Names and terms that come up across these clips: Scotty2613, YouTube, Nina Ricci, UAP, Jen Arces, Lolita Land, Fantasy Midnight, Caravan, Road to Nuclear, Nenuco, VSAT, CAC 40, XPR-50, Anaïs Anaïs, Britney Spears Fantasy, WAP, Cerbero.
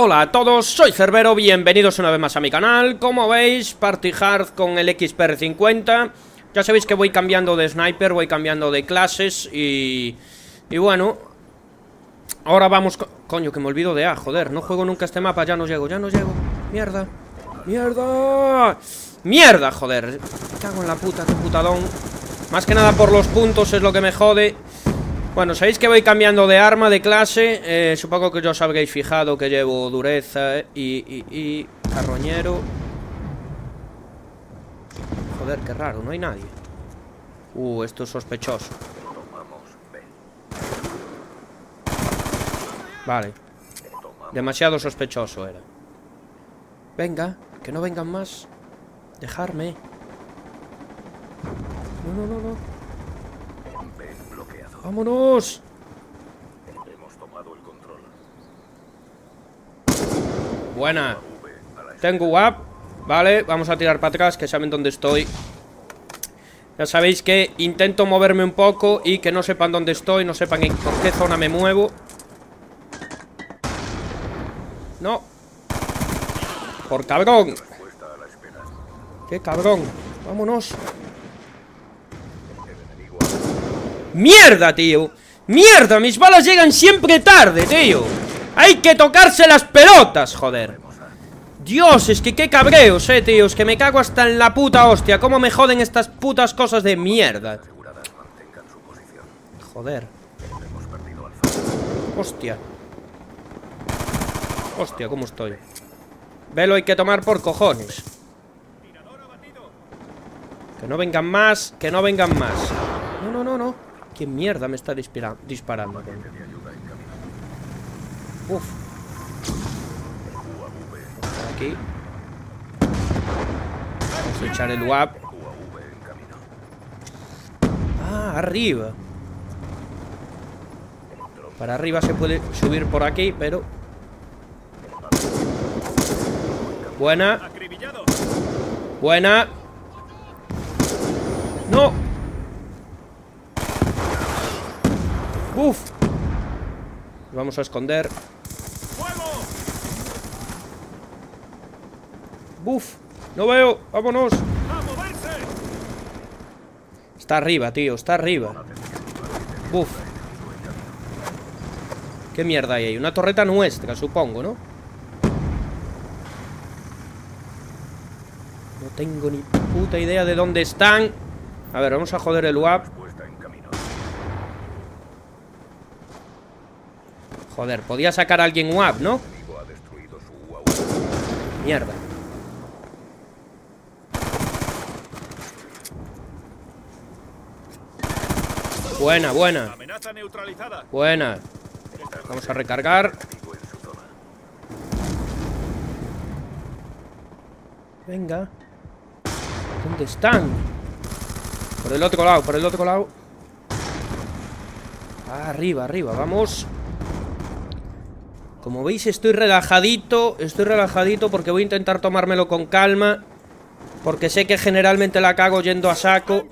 Hola a todos, soy Cerbero, bienvenidos una vez más a mi canal. Como veis, Party Hard con el XPR-50. Ya sabéis que voy cambiando de sniper, voy cambiando de clases y bueno, ahora vamos con... Coño, que me olvido de A, joder, no juego nunca este mapa, ya no llego. Mierda, joder, me cago en la puta, qué putadón. Más que nada por los puntos es lo que me jode. Bueno, sabéis que voy cambiando de arma, de clase. Supongo que ya os habréis fijado que llevo dureza y carroñero. Joder, qué raro, no hay nadie. Esto es sospechoso. Vale. Demasiado sospechoso era. Venga, que no vengan más. Dejarme. No. ¡Vámonos! Hemos tomado el control. Buena. Tengo WAP. Vale, vamos a tirar para atrás, que saben dónde estoy. Ya sabéis que intento moverme un poco y que no sepan dónde estoy, no sepan en por qué zona me muevo. No. Por cabrón. Qué cabrón. Vámonos. ¡Mierda, tío! ¡Mierda! Mis balas llegan siempre tarde, tío. Hay que tocarse las pelotas, joder. Dios, es que qué cabreos, tío. Es que me cago hasta en la puta hostia. Cómo me joden estas putas cosas de mierda. Joder. Hostia, cómo estoy. Velo hay que tomar por cojones. Que no vengan más. No. ¿Qué mierda me está disparando? Uf. Aquí. Vamos a echar el WAP. Ah, arriba. Para arriba se puede subir por aquí, pero... Buena. No. ¡Uf! Nos vamos a esconder. ¡Buf! ¡No veo! ¡Vámonos! Está arriba, tío. Está arriba. ¡Buf! ¿Qué mierda hay ahí? Una torreta nuestra, supongo, ¿no? No tengo ni puta idea de dónde están. A ver, vamos a joder el WAP. Joder, podía sacar a alguien UAP, ¿no? Mierda. Buena. Buena. Vamos a recargar. Venga. ¿Dónde están? Por el otro lado. Arriba, vamos. Como veis, estoy relajadito porque voy a intentar tomármelo con calma, porque sé que generalmente la cago yendo a saco.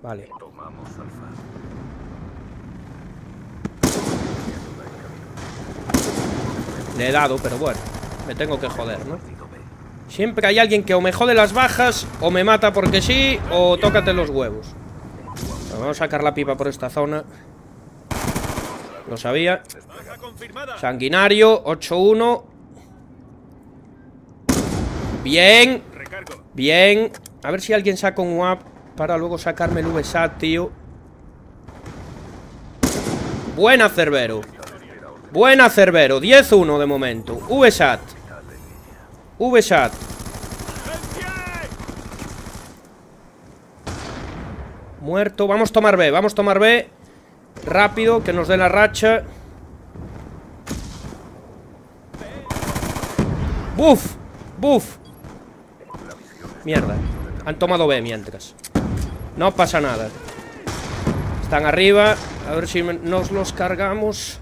Vale. Le he dado, pero bueno, me tengo que joder, ¿no? Siempre hay alguien que o me jode las bajas, o me mata porque sí, o tócate los huevos. Vamos a sacar la pipa por esta zona. Lo sabía. Sanguinario, 8-1. Bien. A ver si alguien saca un WAP para luego sacarme el VSAT, tío. Buena Cerbero, 10-1 de momento. VSAT. Muerto, vamos a tomar B. Rápido, que nos dé la racha. ¡Buf! Mierda, han tomado B mientras. No pasa nada. Están arriba. A ver si nos los cargamos.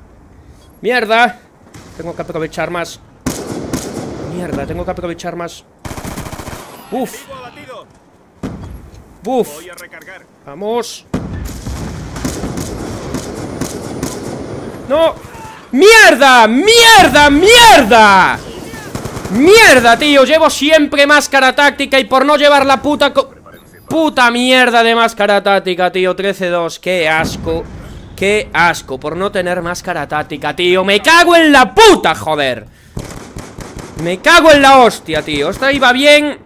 ¡Mierda! Tengo que aprovechar más. ¡Buf! Vamos. ¡No! ¡Mierda! ¡Mierda! ¡Mierda! ¡Mierda, tío! Llevo siempre máscara táctica y por no llevar la puta... ¡Puta mierda de máscara táctica, tío! 13-2, ¡qué asco! ¡Qué asco! Por no tener máscara táctica, tío. ¡Me cago en la puta, joder! ¡Me cago en la hostia, tío! Esta iba bien.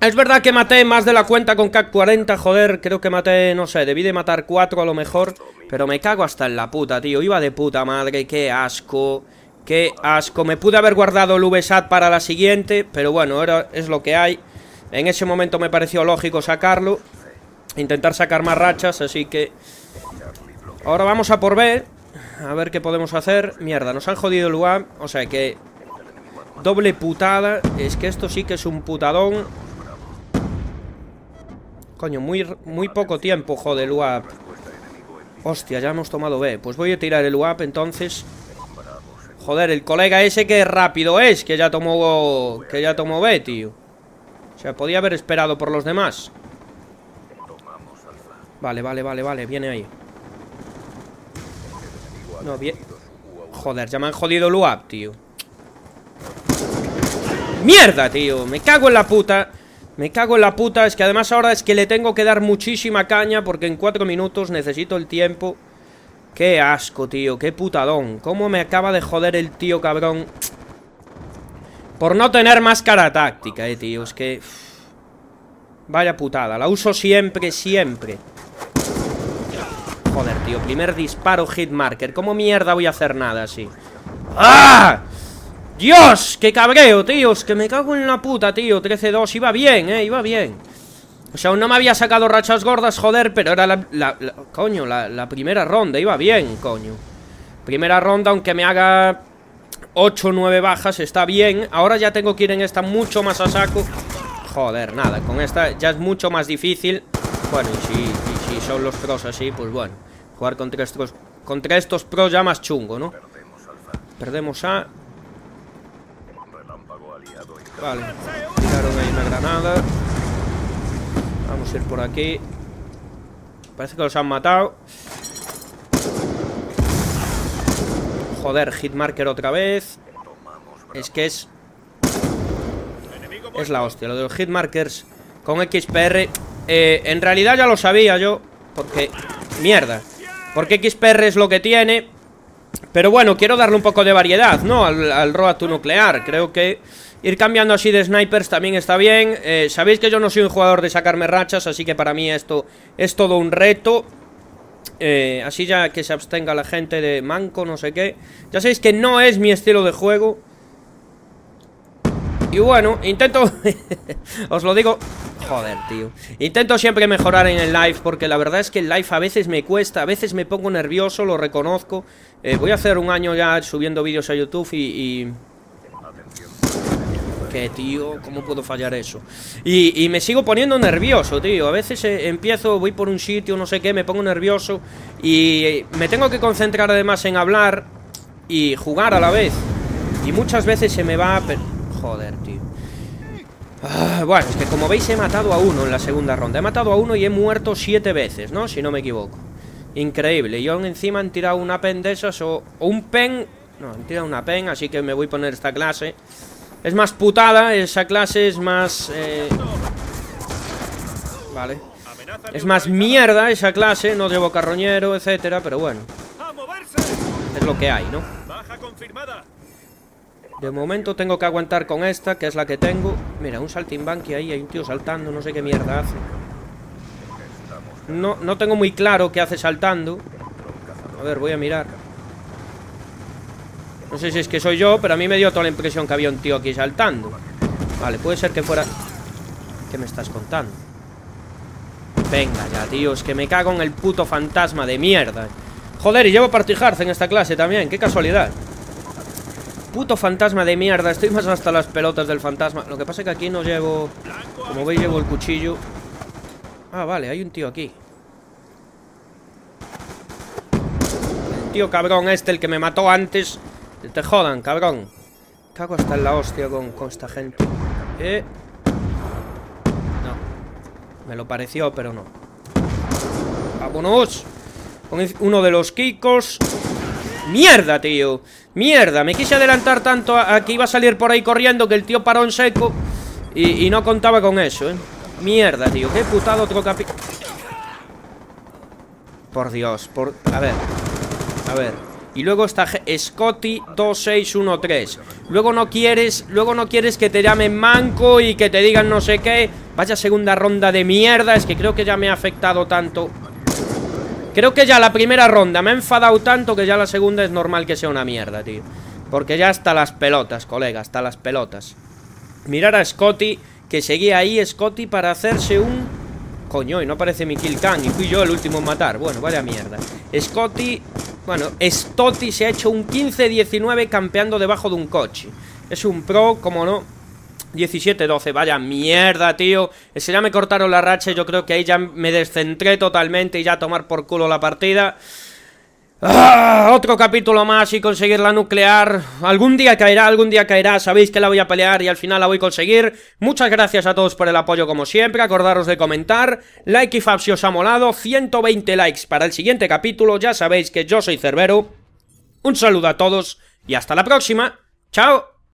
Es verdad que maté más de la cuenta con CAC 40, joder. Creo que maté, no sé, debí de matar 4 a lo mejor. Pero me cago hasta en la puta, tío. Iba de puta madre, ¡qué asco! ¡Qué asco! Me pude haber guardado el VSAT para la siguiente, pero bueno, ahora es lo que hay. En ese momento me pareció lógico sacarlo, intentar sacar más rachas, así que... Ahora vamos a por B, a ver qué podemos hacer. Mierda, nos han jodido el UAP, o sea que... Doble putada, es que esto sí que es un putadón. Coño, muy poco tiempo, joder, el UAP. Hostia, ya hemos tomado B, pues voy a tirar el UAP entonces. Joder, el colega ese que rápido es, que ya tomó B, tío. O sea, podía haber esperado por los demás. Vale, viene ahí. No, bien. Joder, ya me han jodido el UAP, tío. ¡Mierda, tío! Me cago en la puta. Me cago en la puta. Es que además ahora es que le tengo que dar muchísima caña, porque en 4 minutos necesito el tiempo. ¡Qué asco, tío! ¡Qué putadón! ¿Cómo me acaba de joder el tío cabrón? Por no tener máscara táctica, tío. Es que... Vaya putada. La uso siempre, siempre. Joder, tío. Primer disparo, hitmarker. ¿Cómo mierda voy a hacer nada así? ¡Ah! ¡Dios! ¡Qué cabreo, tío! Es que me cago en la puta, tío. 13-2. Iba bien, iba bien. O sea, aún no me había sacado rachas gordas, joder. Pero era la primera ronda. Iba bien, coño. Primera ronda, aunque me haga... 8-9 bajas, está bien. Ahora ya tengo que ir en esta mucho más a saco. Joder, nada, con esta ya es mucho más difícil. Bueno, y si son los pros así, pues bueno. Jugar contra estos pros ya más chungo, ¿no? Perdemos a... Vale, tiraron ahí una granada. Vamos a ir por aquí. Parece que los han matado. Joder, hitmarker otra vez. Es que es... Es la hostia, lo de los hitmarkers con XPR. En realidad ya lo sabía yo, porque... Mierda. Porque XPR es lo que tiene. Pero bueno, quiero darle un poco de variedad, ¿no? Al Road to Nuclear. Creo que ir cambiando así de snipers también está bien. Sabéis que yo no soy un jugador de sacarme rachas, así que para mí esto es todo un reto. Así ya que se abstenga la gente de manco, no sé qué. Ya sabéis que no es mi estilo de juego. Y bueno, intento... Os lo digo... Joder, tío. Intento siempre mejorar en el live, porque la verdad es que el live a veces me cuesta. A veces me pongo nervioso, lo reconozco. Voy a hacer un año ya subiendo vídeos a YouTube y... Que, tío, ¿cómo puedo fallar eso? Y me sigo poniendo nervioso, tío. A veces empiezo, voy por un sitio, no sé qué, me pongo nervioso. Y me tengo que concentrar además en hablar y jugar a la vez. Y muchas veces se me va... Joder, tío. Bueno, es que como veis he matado a uno en la segunda ronda. He matado a uno y he muerto 7 veces, ¿no? Si no me equivoco. Increíble. Y aún encima han tirado una pen de esas o un pen... No, han tirado una pen, así que me voy a poner esta clase. Es más putada, esa clase es más... Vale. Es más mierda esa clase, no llevo carroñero, etcétera, pero bueno. Es lo que hay, ¿no? De momento tengo que aguantar con esta, que es la que tengo. Mira, un saltimbanqui ahí, hay un tío saltando, no sé qué mierda hace. No tengo muy claro qué hace saltando. A ver, voy a mirar. No sé si es que soy yo, pero a mí me dio toda la impresión que había un tío aquí saltando. Vale, puede ser que fuera... ¿Qué me estás contando? Venga ya, tío, es que me cago en el puto fantasma de mierda. Joder, y llevo partijarse en esta clase también, qué casualidad. Puto fantasma de mierda, estoy más hasta las pelotas del fantasma. Lo que pasa es que aquí no llevo... Como veis llevo el cuchillo. Ah, vale, hay un tío aquí. El tío cabrón este, el que me mató antes... Te jodan, cabrón. Cago hasta en la hostia con esta gente. No. Me lo pareció, pero no. ¡Vámonos! Con uno de los kikos. Mierda, tío. Mierda, me quise adelantar tanto a que iba a salir por ahí corriendo, que el tío paró en seco y no contaba con eso, eh. Mierda, tío, qué putado trocapi. Por Dios, por... A ver. A ver. Y luego está Scotty2613. Luego no quieres que te llamen manco y que te digan no sé qué. Vaya segunda ronda de mierda. Es que creo que ya me ha afectado tanto. Creo que ya la primera ronda me ha enfadado tanto que ya la segunda es normal que sea una mierda, tío. Porque ya hasta las pelotas, colega, hasta las pelotas. Mirar a Scotty, que seguía ahí Scotty para hacerse un... Coño, y no aparece mi kill cam, y fui yo el último en matar. Bueno, vaya mierda. Scotty, bueno, Scotty se ha hecho un 15-19 campeando debajo de un coche. Es un pro, como no. 17-12, vaya mierda, tío. Ese ya me cortaron la racha, yo creo que ahí ya me descentré totalmente y ya a tomar por culo la partida. ¡Ah! Otro capítulo más y conseguir la nuclear. Algún día caerá, sabéis que la voy a pelear y al final la voy a conseguir. Muchas gracias a todos por el apoyo como siempre, acordaros de comentar, like y fab si os ha molado, 120 likes para el siguiente capítulo, ya sabéis que yo soy Cerbero. Un saludo a todos y hasta la próxima, chao.